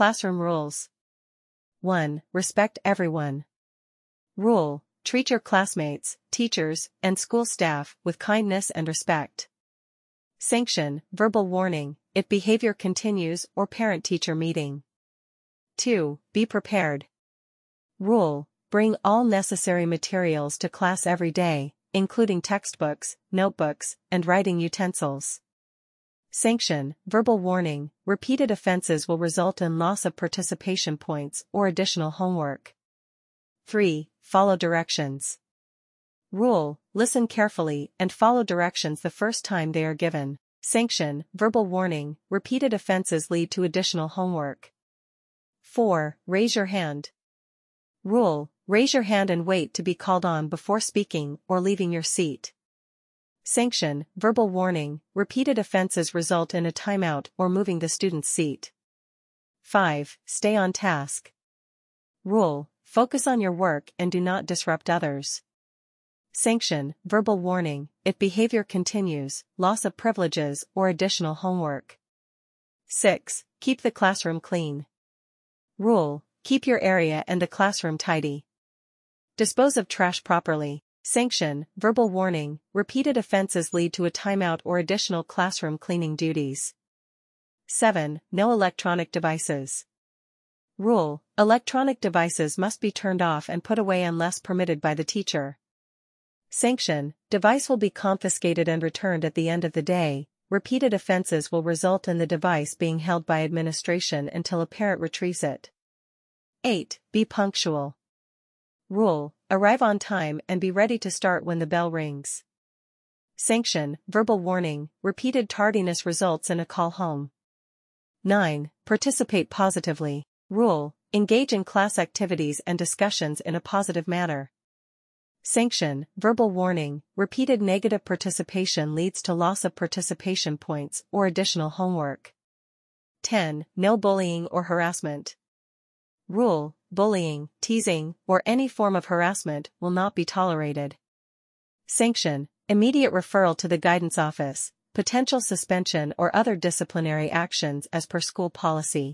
Classroom Rules 1. Respect everyone. Rule: treat your classmates, teachers, and school staff with kindness and respect. Sanction: verbal warning, if behavior continues, or parent-teacher meeting. 2. Be prepared. Rule: bring all necessary materials to class every day, including textbooks, notebooks, and writing utensils. Sanction: verbal warning, repeated offenses will result in loss of participation points or additional homework. 3. Follow directions. Rule: listen carefully and follow directions the first time they are given. Sanction: verbal warning, repeated offenses lead to additional homework. 4. Raise your hand. Rule: raise your hand and wait to be called on before speaking or leaving your seat. Sanction: verbal warning, repeated offenses result in a timeout or moving the student's seat. 5. Stay on task. Rule: focus on your work and do not disrupt others. Sanction: verbal warning, if behavior continues, loss of privileges or additional homework. 6. Keep the classroom clean. Rule: keep your area and the classroom tidy. Dispose of trash properly. Sanction: verbal warning, repeated offenses lead to a timeout or additional classroom cleaning duties. 7. No electronic devices. Rule: electronic devices must be turned off and put away unless permitted by the teacher. Sanction: device will be confiscated and returned at the end of the day. Repeated offenses will result in the device being held by administration until a parent retrieves it. 8. Be punctual. Rule: arrive on time and be ready to start when the bell rings. Sanction: verbal warning, repeated tardiness results in a call home. 9. Participate positively. Rule: engage in class activities and discussions in a positive manner. Sanction: verbal warning, repeated negative participation leads to loss of participation points or additional homework. 10. No bullying or harassment. Rule: bullying, teasing, or any form of harassment will not be tolerated. Sanction: immediate referral to the guidance office, potential suspension or other disciplinary actions as per school policy.